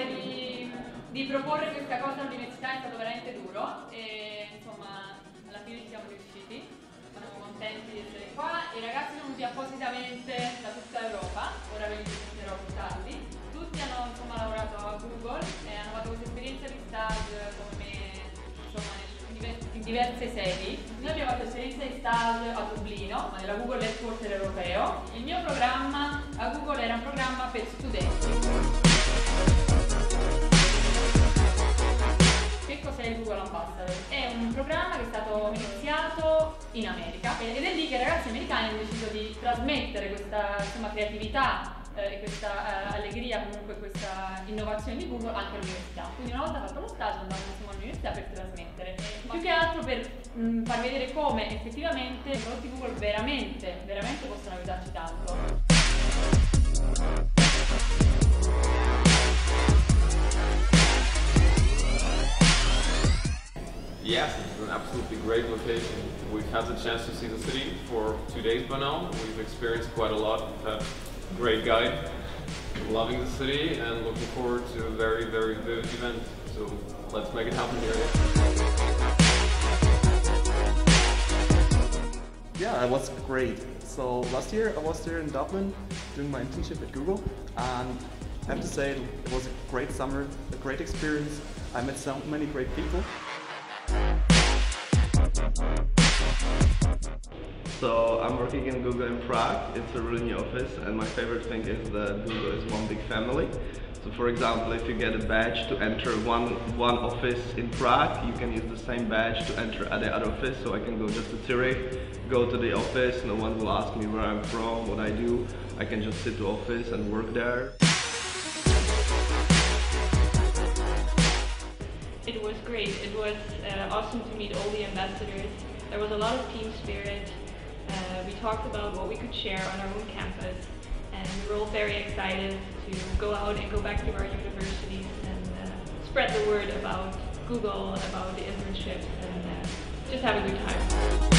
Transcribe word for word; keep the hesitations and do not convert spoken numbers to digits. cercare di, di proporre questa cosa all'università è stato veramente duro e insomma alla fine ci siamo riusciti, siamo contenti di essere qua. I ragazzi sono venuti appositamente da tutta Europa, ora ve li presenterò più tardi. Tutti hanno insomma lavorato a Google e hanno fatto questa esperienza di stage con me insomma, in, diverse, in diverse sedi. Noi abbiamo fatto esperienza di stage a Dublino, ma nella Google Headquarter europeo. Il mio programma a Google era un programma per studenti. Che cos'è il Google Ambassador? È un programma che è stato iniziato in America ed è lì che i ragazzi americani hanno deciso di trasmettere questa insomma, creatività eh, e questa eh, allegria, comunque questa innovazione di Google anche all'università. Quindi una volta fatto lo stage andavamo all'università per trasmettere, più che altro per mh, far vedere come effettivamente i prodotti Google veramente, veramente possono aiutarci tanto. Yes, it's an absolutely great location. We've had the chance to see the city for two days by now. We've experienced quite a lot. We've had a great guide, loving the city and looking forward to a very, very vivid event. So let's make it happen here. Yeah, it was great. So last year I was there in Dublin doing my internship at Google, and I have to say it was a great summer, a great experience. I met so many great people. So I'm working in Google in Prague. It's a really new office, and my favorite thing is that Google is one big family. So for example, if you get a badge to enter one, one office in Prague, you can use the same badge to enter the other office. So I can go just to Zurich, go to the office, no one will ask me where I'm from, what I do. I can just sit to office and work there. It was great. It was uh, awesome to meet all the ambassadors. There was a lot of team spirit. Uh, we talked about what we could share on our own campus, and we were all very excited to go out and go back to our universities and uh, spread the word about Google, about the internships, and uh, just have a good time.